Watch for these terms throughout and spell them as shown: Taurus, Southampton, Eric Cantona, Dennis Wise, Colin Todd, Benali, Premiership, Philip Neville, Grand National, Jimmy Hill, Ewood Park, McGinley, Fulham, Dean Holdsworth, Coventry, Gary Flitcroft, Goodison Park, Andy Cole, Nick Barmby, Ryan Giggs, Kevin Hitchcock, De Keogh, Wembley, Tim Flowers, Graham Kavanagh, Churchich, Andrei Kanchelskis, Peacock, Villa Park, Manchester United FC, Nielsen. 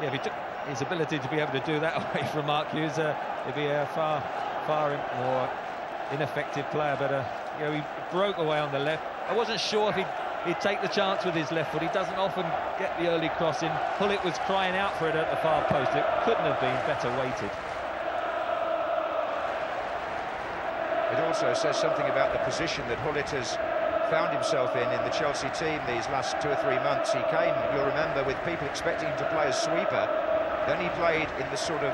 yeah, if he took his ability to be able to do that away from Mark Hughes, he'd be a far more ineffective player. But you know, he broke away on the left. I wasn't sure if he'd take the chance with his left foot. He doesn't often get the early crossing. Gullit was crying out for it at the far post. It couldn't have been better weighted. It also says something about the position that Gullit has found himself in the Chelsea team these last 2 or 3 months. He came, you'll remember, with people expecting him to play as sweeper. Then he played in the sort of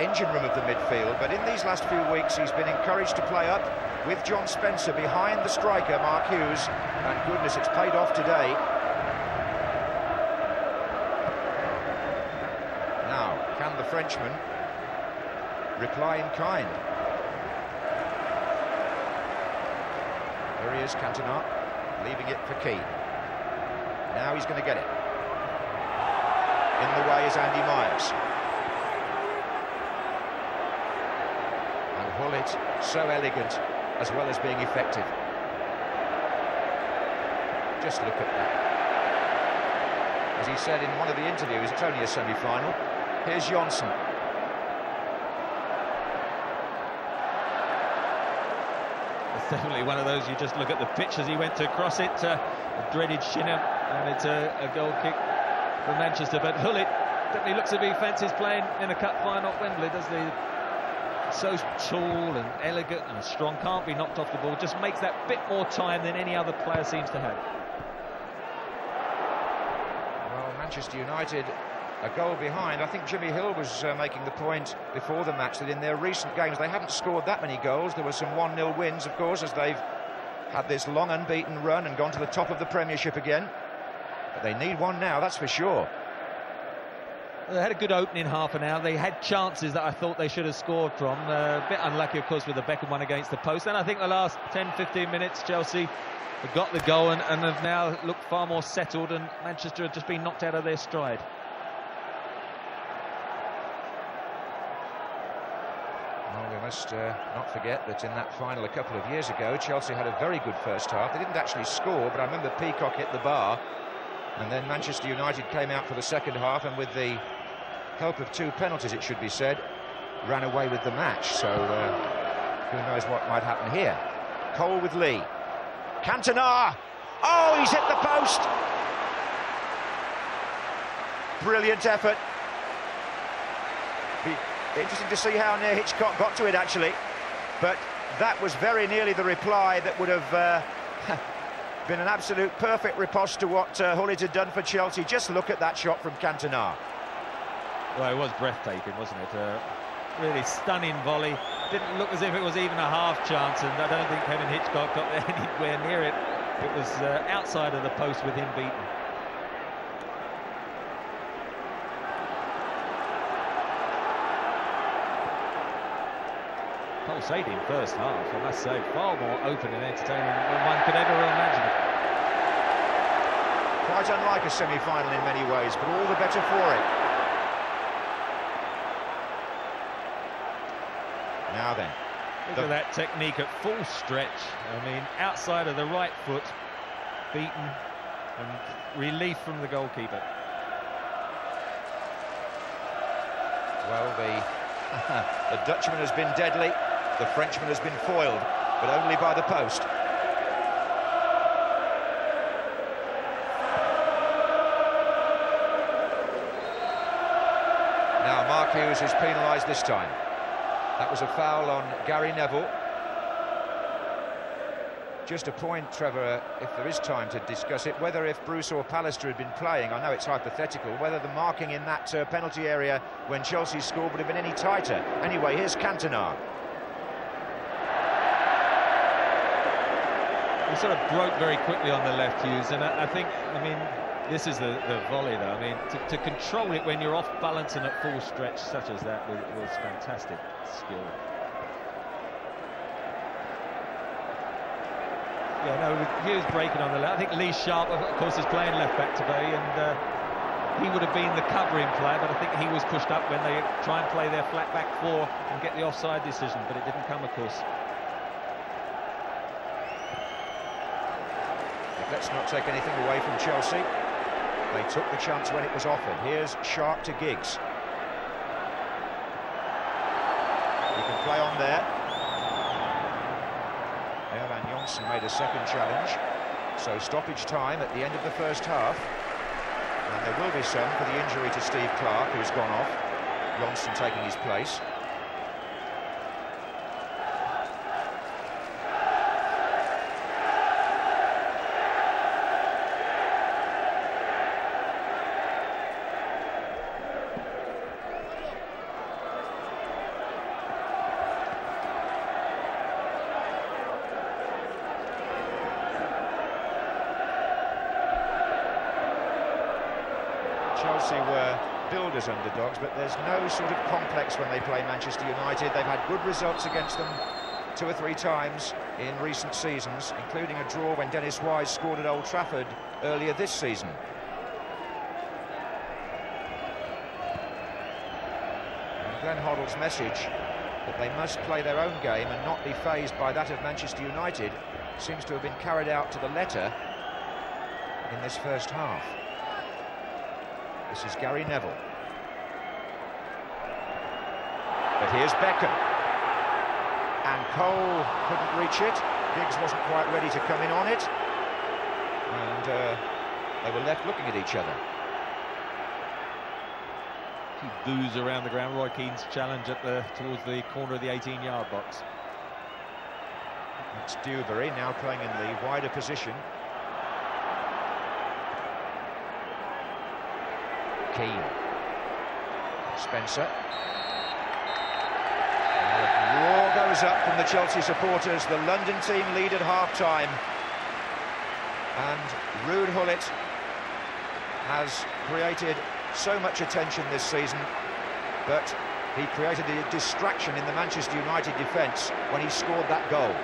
engine room of the midfield, but in these last few weeks he's been encouraged to play up with John Spencer behind the striker Mark Hughes, and goodness, it's paid off today. Now, can the Frenchman reply in kind? There he is, Cantona, leaving it for Keane. Now he's going to get it. In the way is Andy Myers. And Gullit, so elegant, as well as being effective. Just look at that. As he said in one of the interviews, it's only a semi-final. Here's Johnsen. Definitely one of those, you just look at the pitch as he went to cross it, a dreaded shinner, and it's a goal kick for Manchester. But Gullit definitely looks as if he fancies playing in a cup final at Wembley, doesn't he? So tall and elegant and strong, can't be knocked off the ball, just makes that bit more time than any other player seems to have. Well, Manchester United a goal behind. I think Jimmy Hill was making the point before the match that in their recent games they haven't scored that many goals. There were some 1-0 wins, of course, as they've had this long unbeaten run and gone to the top of the Premiership again. But they need one now, that's for sure. They had a good opening half an hour. They had chances that I thought they should have scored from. A bit unlucky, of course, with the Beckham one against the post. And I think the last 10-15 minutes, Chelsea got the goal and have now looked far more settled, and Manchester have just been knocked out of their stride. Not forget that in that final a couple of years ago, Chelsea had a very good first half. They didn't actually score, but I remember Peacock hit the bar, and then Manchester United came out for the second half, and with the help of 2 penalties, it should be said, ran away with the match. So who knows what might happen here. Cole with Lee. Cantona! Oh, he's hit the post! Brilliant effort. Interesting to see how near Hitchcock got to it, actually. But that was very nearly the reply that would have been an absolute perfect riposte to what Gullit had done for Chelsea. Just look at that shot from Cantona. Well, it was breathtaking, wasn't it? Really stunning volley. Didn't look as if it was even a half chance, and I don't think Kevin Hitchcock got anywhere near it. It was outside of the post with him beaten. Pulsating first half, I must say, far more open and entertaining than one could ever imagine. Quite unlike a semi-final in many ways, but all the better for it. Now then. Look at that technique at full stretch. I mean, outside of the right foot, beaten, and relief from the goalkeeper. Well, the Dutchman has been deadly. The Frenchman has been foiled, but only by the post. Now, Mark Hughes is penalised this time. That was a foul on Gary Neville. Just a point, Trevor, if there is time to discuss it, whether if Bruce or Pallister had been playing, I know it's hypothetical, whether the marking in that penalty area when Chelsea scored would have been any tighter. Anyway, here's Cantona. He sort of broke very quickly on the left, Hughes, and I think, I mean, this is the volley, though. I mean, to control it when you're off balance and at full stretch such as that was fantastic skill. Yeah, no, Hughes breaking on the left. I think Lee Sharpe, of course, is playing left-back today, and he would have been the covering player, but I think he was pushed up when they try and play their flat-back four and get the offside decision, but it didn't come, of course. Let's not take anything away from Chelsea. They took the chance when it was offered. Here's Sharpe to Giggs. He can play on there. Ronny Johnsen made a second challenge. So stoppage time at the end of the first half. And there will be some for the injury to Steve Clark, who's gone off. Johnsen taking his place. Chelsea were builders underdogs, but there's no sort of complex when they play Manchester United. They've had good results against them 2 or 3 times in recent seasons, including a draw when Dennis Wise scored at Old Trafford earlier this season. And Glenn Hoddle's message that they must play their own game and not be fazed by that of Manchester United seems to have been carried out to the letter in this first half. This is Gary Neville. But here's Beckham. And Cole couldn't reach it. Giggs wasn't quite ready to come in on it. And they were left looking at each other. Boos around the ground. Roy Keane's challenge at towards the corner of the 18-yard box. That's Dewberry now playing in the wider position. Keane. Spencer. And a roar goes up from the Chelsea supporters. The London team lead at half-time. And Ruud Gullit has created so much attention this season, but he created a distraction in the Manchester United defence when he scored that goal.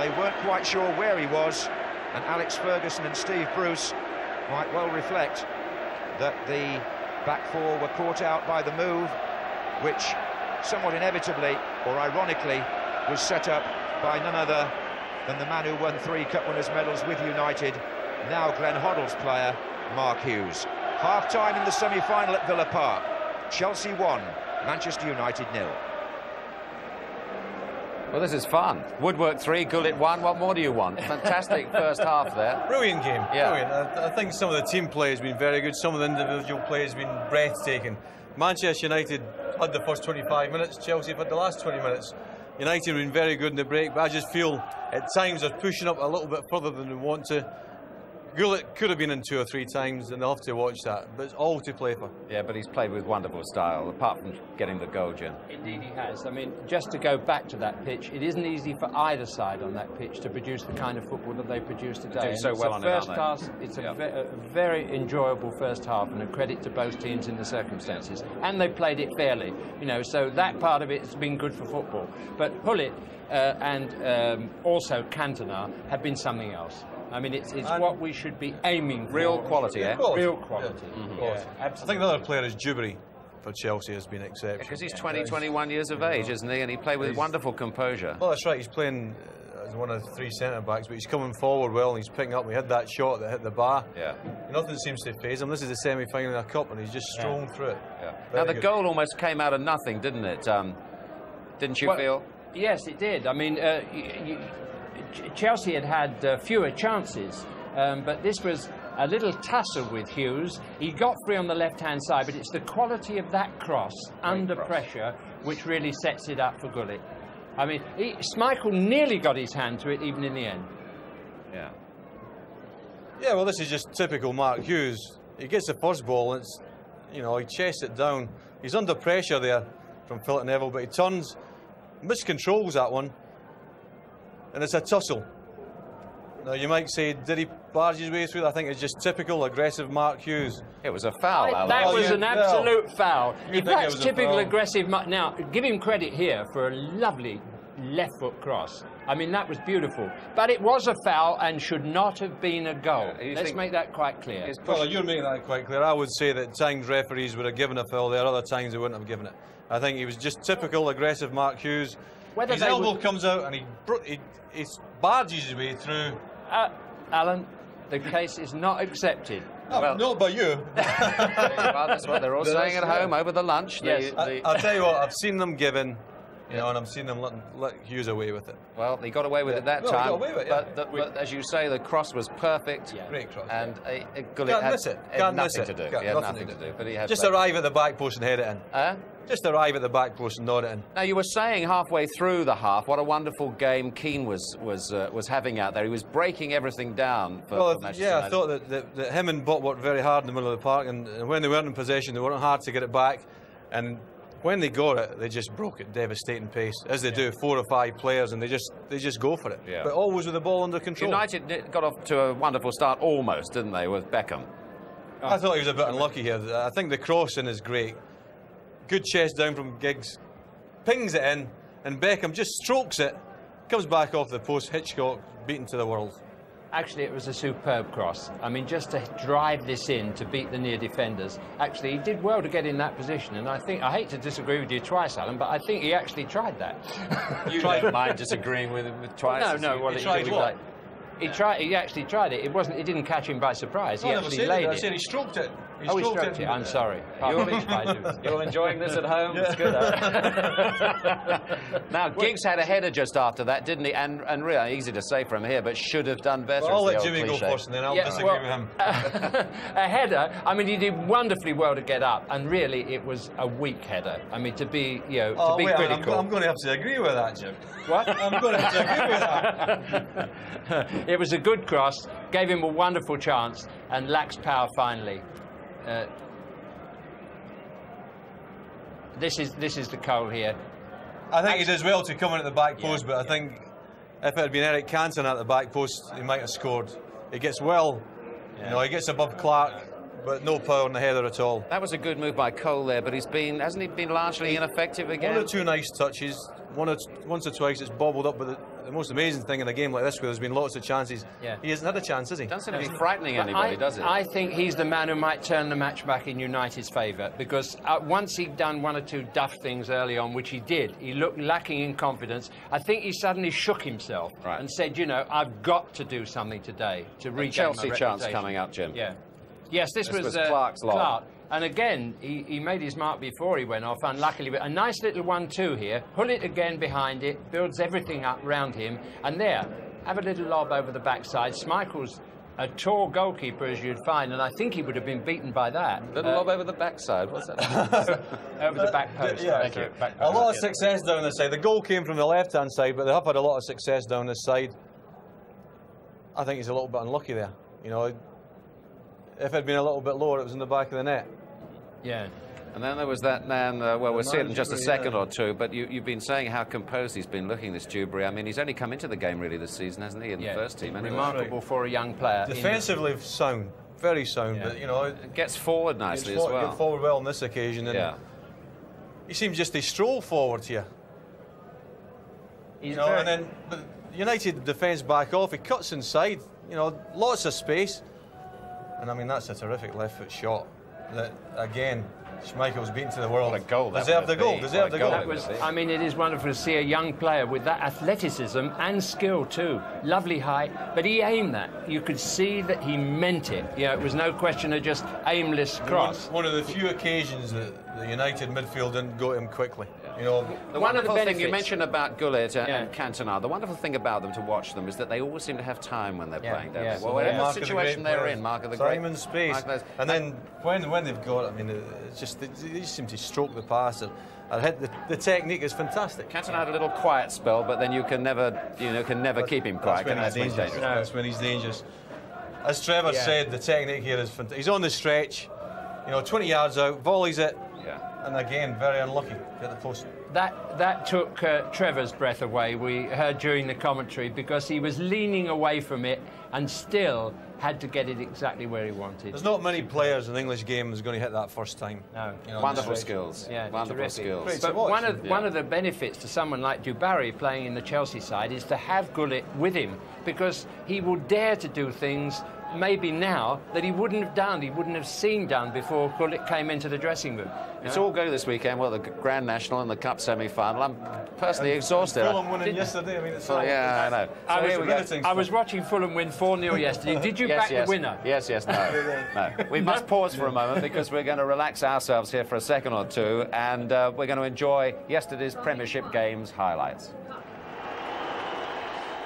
They weren't quite sure where he was, and Alex Ferguson and Steve Bruce might well reflect that the back four were caught out by the move, which somewhat inevitably, or ironically, was set up by none other than the man who won 3 Cup winners' medals with United, now Glenn Hoddle's player, Mark Hughes. Half-time in the semi-final at Villa Park. Chelsea 1, Manchester United 0. Well, this is fun. Woodwork 3, Gullit 1. What more do you want? Fantastic first half there. Brilliant game. Yeah. Brilliant. I think some of the team play has been very good. Some of the individual play has been breathtaking. Manchester United had the first 25 minutes. Chelsea had the last 20 minutes. United have been very good in the break, but I just feel at times they're pushing up a little bit further than they want to. Gullit could have been in 2 or 3 times, and they'll have to watch that. But it's all to play for. Yeah, but he's played with wonderful style, apart from getting the goal, Jim. Indeed he has. I mean, just to go back to that pitch, it isn't easy for either side on that pitch to produce the kind of football that they produced today. They do so well on it, aren't they? It's a very enjoyable first half, and a credit to both teams in the circumstances. And they played it fairly, you know, so that part of it has been good for football. But Gullit and also Cantona have been something else. I mean, it's what we should be aiming for. Real quality, eh? Real quality. Yeah. Mm-hmm. Quality. Yeah, I think the other player is Dewberry for Chelsea has been exceptional. Because he's 20, 21 years of age, isn't he? And he played with wonderful composure. Well, that's right. He's playing as one of the 3 centre-backs, but he's coming forward well and he's picking up. We had that shot that hit the bar. Yeah. Nothing seems to faze him. This is the semi-final in a cup and he's just strong through it. Yeah. Now, the goal almost came out of nothing, didn't it? Didn't you feel? Yes, it did. I mean, Chelsea had fewer chances, but this was a little tussle with Hughes. He got free on the left-hand side, but it's the quality of that cross under pressure which really sets it up for Gullit. I mean, Schmeichel nearly got his hand to it, even in the end. Yeah. Yeah, well, this is just typical Mark Hughes. He gets the first ball, it's, you know, he chests it down. He's under pressure there from Philip Neville, but he turns, miscontrols that one. And it's a tussle. Now, you might say, did he barge his way through it? I think it's just typical aggressive Mark Hughes. It was a foul, Alan. That was an absolute foul. If that's typical aggressive Mark... Now, give him credit here for a lovely left-foot cross. I mean, that was beautiful. But it was a foul and should not have been a goal. Yeah, let's make that quite clear. Well, you're making that quite clear. I would say that at times referees would have given a foul there, other times they wouldn't have given it. I think he was just typical aggressive Mark Hughes. His elbow comes out and he barges his way through. Alan, The case is not accepted. Oh, well, not by you. Well, that's what they're all saying at home over the lunch. Yes. I'll tell you what, I've seen them giving, you know, and I've seen them let Hughes away with it. Well, they got away with it that time. But as you say, the cross was perfect. Yeah. Great cross. And Gullit had nothing to do. He had nothing to do. But he had just arrive at the back post and head it in. Just arrive at the back post and nod it in. Now, you were saying halfway through the half what a wonderful game Keane was having out there. He was breaking everything down for Manchester United. I thought that him and Butt worked very hard in the middle of the park, and when they weren't in possession, they weren't hard to get it back, and when they got it, they just broke at devastating pace, as they do, 4 or 5 players, and they just go for it. Yeah. But always with the ball under control. United got off to a wonderful start almost, didn't they, with Beckham? Oh. I thought he was a bit unlucky here. I think the crossing is great. Good chest down from Giggs, pings it in, and Beckham just strokes it, comes back off the post, Hitchcock beaten to the world. Actually, it was a superb cross. I mean, just to drive this in, to beat the near defenders. Actually, he did well to get in that position, and I think, I hate to disagree with you twice, Alan, but I think he actually tried that. You don't mind disagreeing with him twice? No, well, he tried what? He actually tried it. It didn't catch him by surprise. He actually laid it. I said he stroked it. He stroked it. I'm sorry. You're enjoying this at home. It's good. Now, Giggs had a header just after that, didn't he? And really easy to say from here, but should have done better. Well, I'll let Jimmy go first, and then I'll disagree with him. A header. I mean, he did wonderfully well to get up, and really it was a weak header. I mean, to be critical. I'm going to have to agree with that, Jim. What? I'm going to have to agree with that. It was a good cross, gave him a wonderful chance, and lacks power finally. This is the Cole here. I think he does well to come in at the back post, but I think if it had been Eric Cantona at the back post, he might have scored. He gets he gets above Clark, but no power on the header at all. That was a good move by Cole there, but hasn't he been largely ineffective again? One or two nice touches, once or twice it's bobbled up, but the most amazing thing in a game like this, where there's been lots of chances, he hasn't had a chance, has he? Doesn't seem to be frightening anybody, does it? I think he's the man who might turn the match back in United's favour, because once he'd done one or two duff things early on, which he did, he looked lacking in confidence. I think he suddenly shook himself and said, you know, I've got to do something today to reach out. Chelsea chance coming up, Jim. Yeah. Yes, this was Clark. And again, he made his mark before he went off, unluckily. But a nice little 1-2 here. Gullit again behind it, builds everything up round him. And there, have a little lob over the backside. Schmeichel's a tall goalkeeper, as you'd find, and I think he would have been beaten by that. Little lob over the backside, what's that? Over the back post. Back post. A lot of success down this side. The goal came from the left-hand side, but they have had a lot of success down this side. I think he's a little bit unlucky there. You know, if it had been a little bit lower, it was in the back of the net. Yeah. And then there was that man, well, we'll see it in just a second or two, but you've been saying how composed he's been looking, this Dewberry. I mean, he's only come into the game, really, this season, hasn't he, in the first team? Remarkable for a young player. Defensively sound, very sound, but, you know... It gets forward nicely as well. Gets forward well on this occasion, and he seems just to stroll forward here. You know, and then but United defence back off, he cuts inside, you know, lots of space. And I mean, that's a terrific left foot shot. That again, Schmeichel's beaten to the world. What a goal! Deserved the goal. Deserved the goal. That was, I mean, it is wonderful to see a young player with that athleticism and skill too. Lovely height, but he aimed that. You could see that he meant it. You know, it was no question of just aimless cross. One of the few occasions that the United midfield didn't go to him quickly. You know, the wonderful thing you mentioned about Gullit and Cantona, the wonderful thing about them to watch them is that they always seem to have time when they're playing. Well, whatever situation they're in, Mark of the Great. Time and space. And then when they've got, I mean, it's just they just seem to stroke the pass or hit the technique is fantastic. Cantona had a little quiet spell, but then you can never, keep him quiet. That's when he's dangerous. That's when he's dangerous. As Trevor said, the technique here is fantastic. He's on the stretch, you know, 20 yards out, volleys it. And again, very unlucky at the post. That took Trevor's breath away, we heard during the commentary, because he was leaning away from it and still had to get it exactly where he wanted. There's not many players in the English game who's going to hit that first time. No. You know, wonderful skills. Yeah, wonderful skills. But one of the benefits to someone like Dewberry playing in the Chelsea side is to have Gullit with him, because he will dare to do things maybe now that he wouldn't have done, he wouldn't have seen done before Gullit came into the dressing room. It's all go this weekend. Well, the Grand National and the Cup semi-final. I'm personally exhausted. Fulham winning yesterday. I mean, it's yeah, I know. I was watching Fulham win 4-0 yesterday. Did you back the winner? Yes, no. We must pause for a moment because we're going to relax ourselves here for a second or two, and we're going to enjoy yesterday's Premiership games highlights.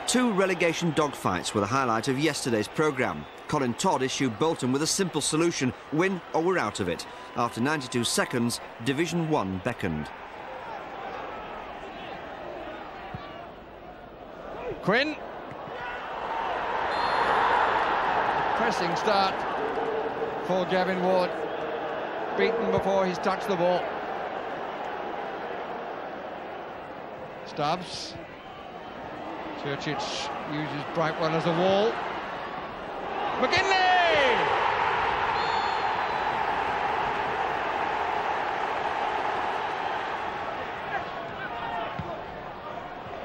Two relegation dogfights were the highlight of yesterday's programme. Colin Todd issued Bolton with a simple solution: win or we're out of it. After 92 seconds, Division 1 beckoned. Quinn. Pressing start for Gavin Ward. Beaten before he's touched the ball. Stubbs. Churchich uses Brightwell as a wall. McGinley!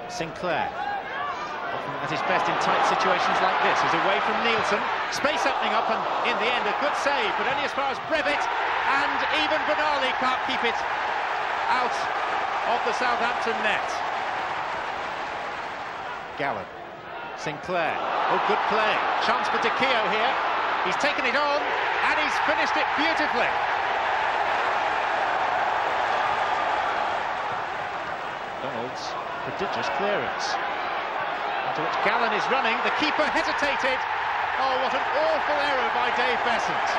Sinclair, often at his best in tight situations like this, is away from Nielsen. Space opening up, and in the end a good save, but only as far as Brevitt, and even Benali can't keep it out of the Southampton net. Gallant, Sinclair, oh good play, chance for De Keogh here, he's taken it on and he's finished it beautifully. Donald's prodigious clearance, into which Gallant is running, the keeper hesitated, oh what an awful error by Dave Beasant.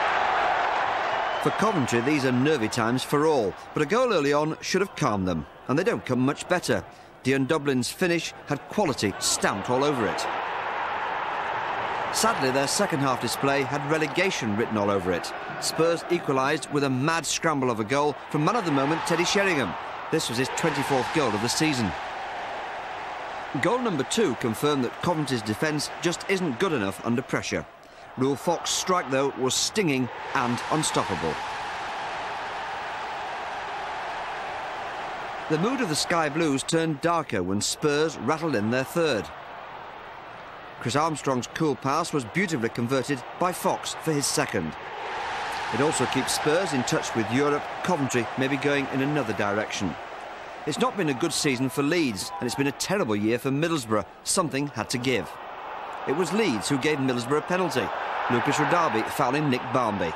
For Coventry these are nervy times for all, but a goal early on should have calmed them, and they don't come much better. Dion Dublin's finish had quality stamped all over it. Sadly, their second-half display had relegation written all over it. Spurs equalised with a mad scramble of a goal from man of the moment Teddy Sheringham. This was his 24th goal of the season. Goal number 2 confirmed that Coventry's defence just isn't good enough under pressure. Rule Fox's strike, though, was stinging and unstoppable. The mood of the Sky Blues turned darker when Spurs rattled in their third. Chris Armstrong's cool pass was beautifully converted by Fox for his second. It also keeps Spurs in touch with Europe. Coventry may be going in another direction. It's not been a good season for Leeds, and it's been a terrible year for Middlesbrough. Something had to give. It was Leeds who gave Middlesbrough a penalty. Lucas Radebe fouling Nick Barmby.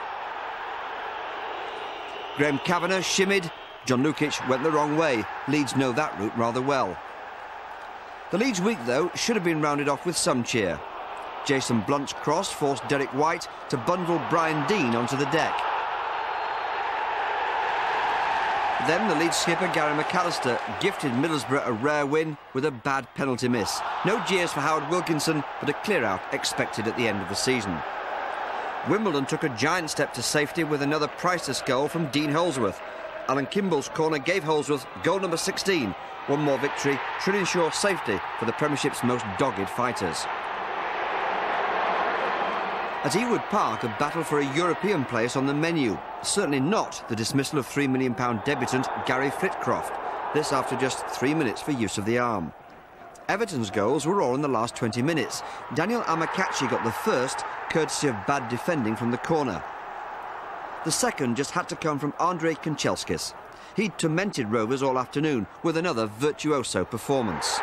Graham Kavanagh shimmied. John Lukic went the wrong way. Leeds know that route rather well. The Leeds week, though, should have been rounded off with some cheer. Jason Blunt's cross forced Derek White to bundle Brian Dean onto the deck. Then the Leeds skipper Gary McAllister gifted Middlesbrough a rare win with a bad penalty miss. No cheers for Howard Wilkinson, but a clear-out expected at the end of the season. Wimbledon took a giant step to safety with another priceless goal from Dean Holdsworth. Alan Kimball's corner gave Holdsworth goal number 16. One more victory should ensure safety for the Premiership's most dogged fighters. At Ewood Park, a battle for a European place on the menu. Certainly not the dismissal of £3 million debutant Gary Flitcroft. This after just 3 minutes for use of the arm. Everton's goals were all in the last 20 minutes. Daniel Amakachi got the first, courtesy of bad defending from the corner. The second just had to come from Andrei Kanchelskis. He'd tormented Rovers all afternoon with another virtuoso performance.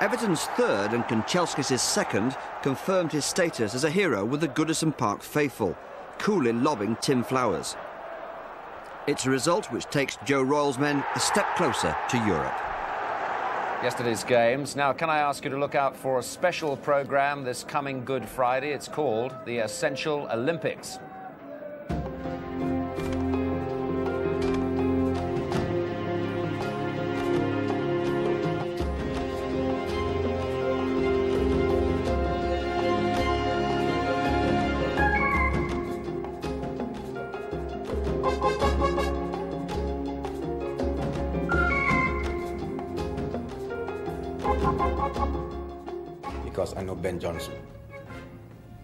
Everton's third and Kanchelskis' second confirmed his status as a hero with the Goodison Park faithful, coolly lobbing Tim Flowers. It's a result which takes Joe Royal's men a step closer to Europe. Yesterday's games. Now, can I ask you to look out for a special programme this coming Good Friday? It's called the Essential Olympics. Johnson.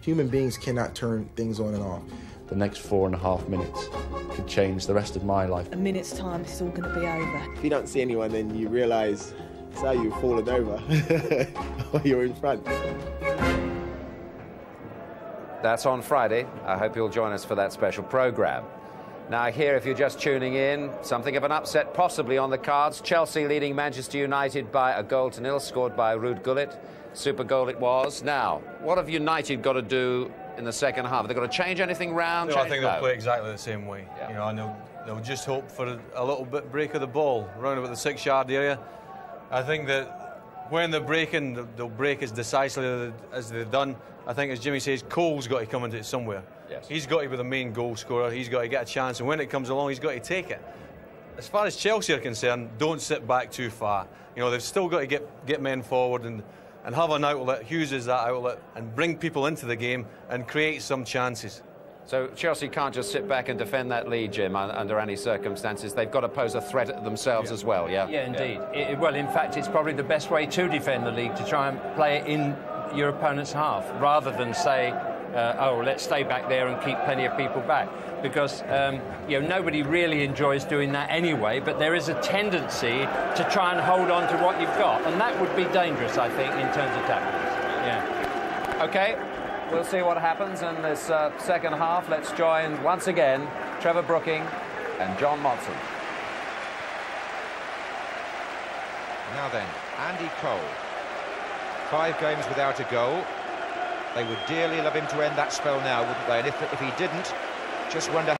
Human beings cannot turn things on and off. The next 4.5 minutes could change the rest of my life. A minute's time, this is all going to be over. If you don't see anyone, then you realise it's how you've fallen over, or you're in front. That's on Friday. I hope you'll join us for that special programme. Now here, if you're just tuning in, something of an upset possibly on the cards. Chelsea leading Manchester United by 1-0, scored by Ruud Gullit. Super goal it was. Now, what have United got to do in the second half? Have they got to change anything round? No, I think they'll play exactly the same way. Yeah. You know, and they'll just hope for a little bit break of the ball, round about the 6-yard area. I think that when they're breaking, they'll break as decisively as they've done. I think, as Jimmy says, Cole's got to come into it somewhere. Yes. He's got to be the main goal scorer, he's got to get a chance, and when it comes along, he's got to take it. As far as Chelsea are concerned, don't sit back too far. You know, they've still got to get men forward and have an outlet. Hughes is that outlet, and bring people into the game and create some chances. So Chelsea can't just sit back and defend that lead, Jim, under any circumstances. They've got to pose a threat at themselves as well, yeah? Yeah, indeed. Yeah. Well, in fact, it's probably the best way to defend the league, to try and play it in your opponent's half, rather than say, oh, let's stay back there and keep plenty of people back, because you know, nobody really enjoys doing that anyway, but there is a tendency to try and hold on to what you've got, and that would be dangerous, I think, in terms of tactics. Yeah. OK, we'll see what happens in this second half. Let's join, once again, Trevor Brooking and John Motson. Now then, Andy Cole. 5 games without a goal. They would dearly love him to end that spell now, wouldn't they? And if he didn't, just wonder...